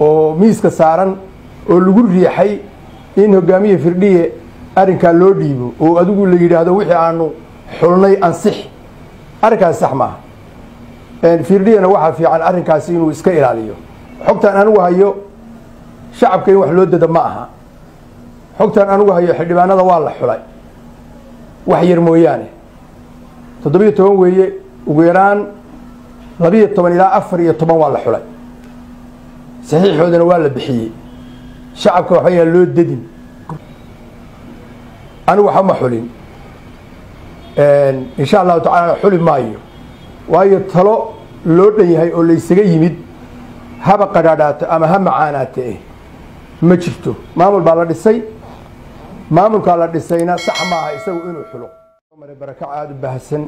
oo miiska saaran oo lagu riixay in hogaamiye firdhiye arinka loo dhiibo oo adigu la yiraahdo wixii aanu xulnay ansix arkaas sax ma een firdhiyana waxa fiican arinkaas inuu iska ilaaliyo xogtan anigu hayo shacabka in wax loo dada ma aha xogtan anigu hayo xidhibaanada waa la xulay wax yar mooyaane 17 weeye ugu yaraan 12 ila 14 waa la xulay saxiixoodana waa la bixiyay shacabka waxa ay loo dadin أنا وحما حلين إن شاء الله تعالى حلم مايو وأي طلو لودني هاي اللي يسجي يمد هبا قرارات أما هم معاناته ما شفته ما مول بالله السي ما مول كلا السينا صح ما يسوي إنه حلو صومر بركة عاد بهسن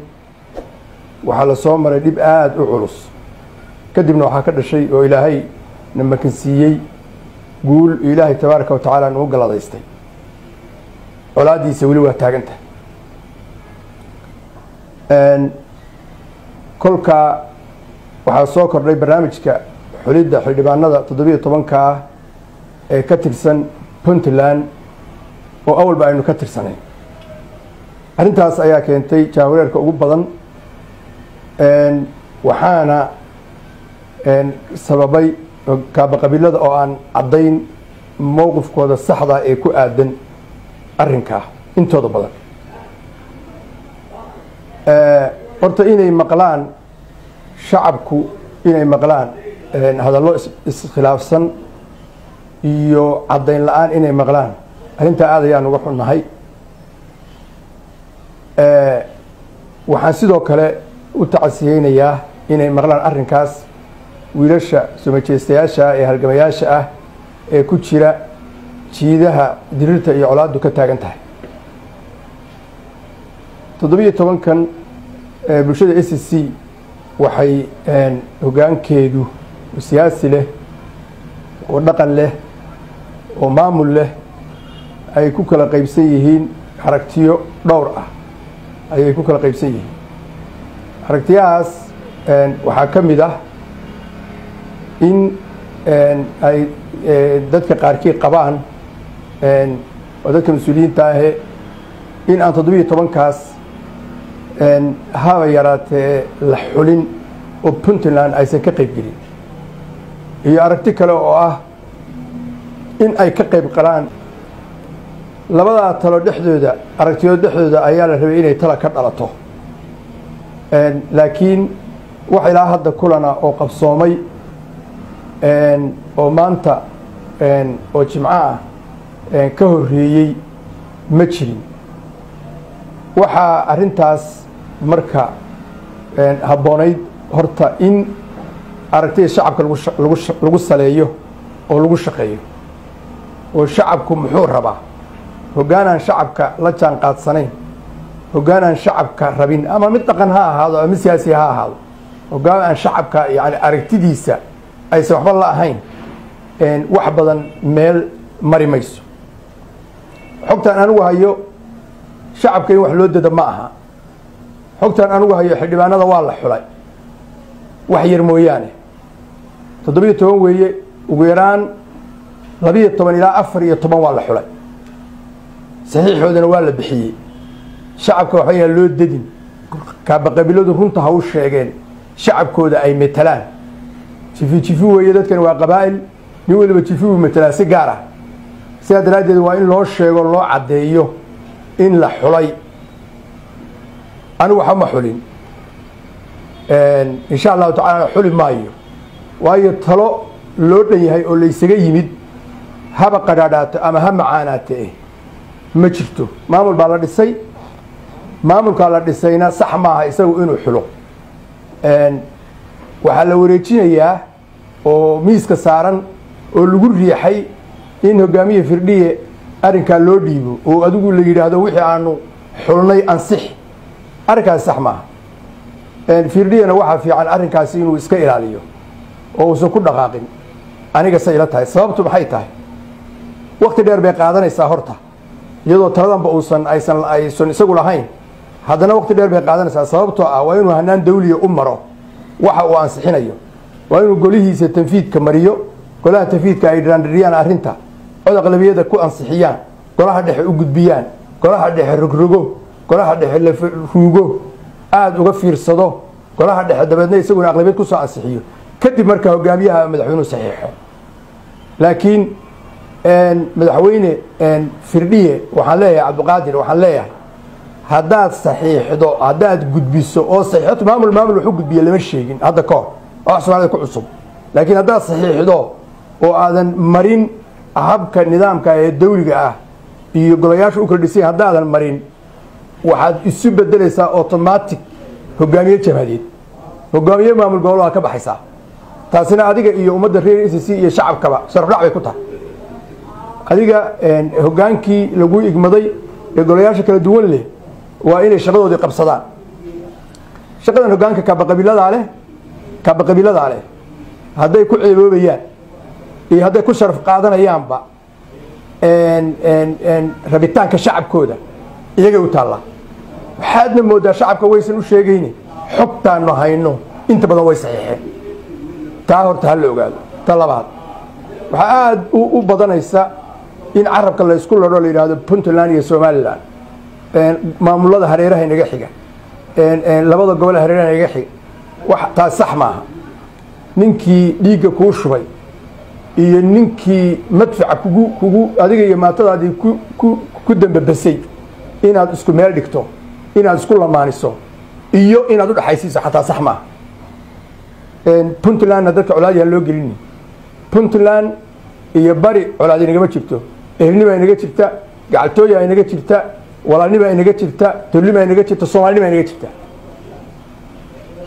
وحال صومر دي بعاد وعرس كدبنا وحكر الشيء وإلهي لما كنسيي قول إلهي تبارك وتعالى إنه قلا ضيستي ولادي سويلي واتاغنت ان كلكا waxa soo kordhay barnaamijka xulida xidhibaanada 17 ka ee ka tirsan Puntland oo awal baa aynu ka tirsanay arintaas ayaa keentay jaawareerka ugu badan en waxaana en sababay kaaba qabiilada oo aan cadayn mowqifkooda saxda ee ku aadan arrinka intooda badan horta inay maqlaan shacabku inay maqlaan hadallo iskhilaafsan iyo cadayn la'aan inay maqlaan arinta aad ayaan uga xunnahay waxaan sidoo kale u tacasiyeynayaa inay maqlaan arrinkaas wiilasha sumajeestayaasha ee halgamayaasha ah ee ku jira jiidaha dirirta iyo colaadu ka taagan tahay 17 kan bulshada SSC waxay hogaankeedu siyaasi leh oo dhaqan leh oo maamul leh ay ku kala qaybsan yihiin xaragtiyo dhowr ah ay ku kala qaybsan yihiin xaragtiyaas waxa kamid ah in ay dadka qaarkii qabaan wadadka mas-uuliyiinta ah in aan 17 kaas haba yaraatee la xulin oo Puntland aysan ka qayb gelin iyo aragti kale oo ah in ay ka qayb qalaan labada talo dhexdooda aragtiyo dhexdooda ayaa la rabay inay tala ka dhalato laakiin wax ilaa hadda kulana oo qabsoomay oo maanta oo jimcaha ka horeeyay ma jirin waxa arintaas marka haboonayd horta in aragtida shacabka lagu saleeyo oo lagu shaqeeyo oo shacabku muxuu rabaa hogaanan shacabka la jaan qaadsanayn hogaanan shacabka rabin ama mid dhaqan ha ahaado ama siyaasi ha ahaado hogaanan shacabka yani aragtidiisa ay sabab la ahayn wax badan meel mari mayso xogtan anigu hayo shacabka in wax loo dada ma aha xogtan anigu hayo xidhibaanada waa la xulay wax yar mooyaane 17 weeye ugu yaraan 12 ila 14 waa la xulay saxiixoodana waa la bixiyay shacabka waxa ay loo dadin kaaba qabiiladu runta ha u sheegeen shacabkooda ay metelaan jifi weeye dadkan waa qabaa'il nin waliba jifigu matala si gaar ah sida daraadeed waa in loo sheego loo cadeeyo in la xulay anigu waxa ma xulin insha Allah ta'ala xulin maayo waayo talo loo dhanyahay oo la isaga yimid haba qaraaraato ama ham macaanaato ma jirto maamul baa la dhisay maamulka la dhisayna sax maaha isagu inuu xulo waxa la wareejinayaa oo miiska saaran oo lagu riixay in hogaamiye firdhiye arinka loo dhiibo oo adigu la yiraahdo wixii aanu xulnay ansix arkaas sax ma firdhiyana waxa fiican arinkaas inuu iska ilaaliyo oo uu ku dhaqaaqin aniga sayla tahay sababtu maxay tahay waqti dheer bay qaadanaysaa horta iyadoo taladanba uusan aysan isagu lahayn haddana waqti dheer bay qaadanaysaa sababtoo ah waa inuu hanaan dawliye u maro waxa uu ansixinayo waa inuu golihiisa tanfiidka mariyo كلها تفيد كايران ريان أرنتا هذا أغلبية ده كو أنصحيان كلها ده حقود بيان كلها ده حرقرقو كلها ده حلفوجو عاد وقفير صدى كلها ده حد بدنا يسوون أغلبية كو صار أنصحيو كتب مركه وجاميها مدحونه صحيحة لكن أن مدحونه أن فردية وحلايا عبد القادر وحلايا هذا صحيح ده هذا قد بيسو أو صحيح تمامل مامل حقود بيا لمش شيء هذا كا أحسن هذا كو عصب لكن هذا صحيح ده وهذا مرين أحب كنظام كدولي يقولياش أوكردسي هذا المرين واحد يسوب الدراسة أوتوماتيك هجامية جمالية هجامية ما من قولها كبا حساب تحسين هذيك يوم الدرير إساسي يشعب كبا سرقة بيكوتها هذيك هجانكي لجوء إجمالي يقولياش كدولي وإلى شغله دي قبصدان شغله هجانك كبا قبيلة عليه كبا قبيلة عليه هذا يكون عيوبيان هذا كل شرف قادنا أيام با إن ربيتان كشعب كودا يجي وطلع حد من مودة شعب كويس إنه شيء جيني حبتان إنه هاي إنه أنت بدو يصحيح تاهر تهلو قال طلع بعد وحد وبدنا يسا إن عرب كله يسكول رولي هذا بنتلاني سومالان ما مولده هريرة هنا جحيجة إن لبضة جوله هريرة هنا جحيجة وحتى صحمها نينكي ليجا كوشوي iyo ninkii madfaca kugu adiga iyo maatadaadii ku dambabasay inaad isku meel dhigto inaad isku lamaaniso iyo inaad u dhaxaysiiso xataa sax ma een Puntland dadka colaad yaan loo gelin Puntland iyo bari colaad inaga jirto ehelniba inaga jirta gacaltooya inaga jirta walaalniba inaga jirta tolniba inaga jirta Soomaaliba inaga jirta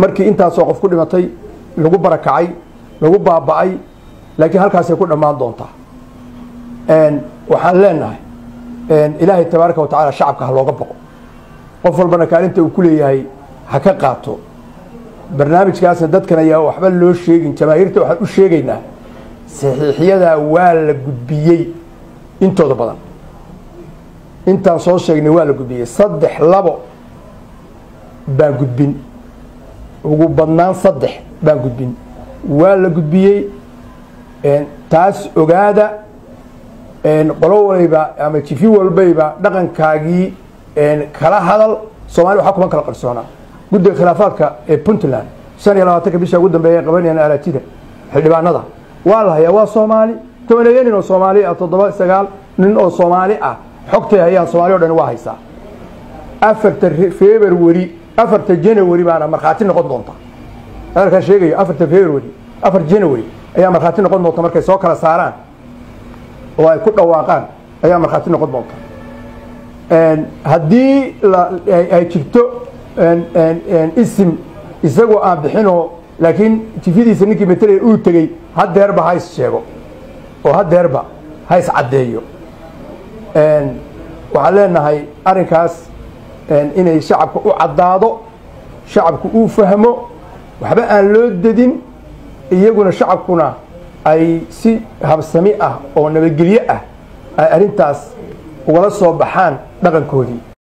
markii intaas oo qof ku dhimatay lagu barakacay lagu baaba'ay لكن هل كاسي كل ما ضنطه ان وحلنا ان إلهي تبارك وتعالى شعبك هالوقت بقو قفل بنكالنت وكلي هي حكا قاطو برنامج كاس دد كان يا وحبل لو شيغين جماهيرته waxaan u sheegaynaa saxiixiyada waa la gudbiyay intooda badan intaan soo sheegnay waa la gudbiyay saddex labo baa gudbin ugu badnaan saddex baa gudbin waa la gudbiyay taas ogaada qolo waliba ama jifi walbayba dhaqankaagi kala hadal Soomaali waxa kuma kala qarsoona guddiga khilaafaadka ee Puntland shan iyo labaatanka bisha ugu dambeeyay qabanayaan alaatida xildhibaanada waa la hayaa waa Soomaali tobanayeen oo Soomaali ah 79 nin oo Soomaali ah xogta hayaan Soomaali oo dhan waa haysa afarta February afarta January baana marxaati noqon doonta halka sheegayo afarta February afar January أيام مرخاتي نقد نقطة مركز سوق على سعران ويكون دواقان أيام مرخاتي نقد نقطة هدي لا إن اسم يسوق عبد حينه لكن تفيد سنك مثل أول تجي هاد هربا هاي الشيء وهاد هربا هاي سعديه وعلينا هاي أرنكاس إن الشعب عضاضه شعب فهمه وحبا أن لوددين iyaguna shacabkuna ay si habsami ah oo nabadgelyo ah ay arintaas uga soo baxaan dhaqankoodii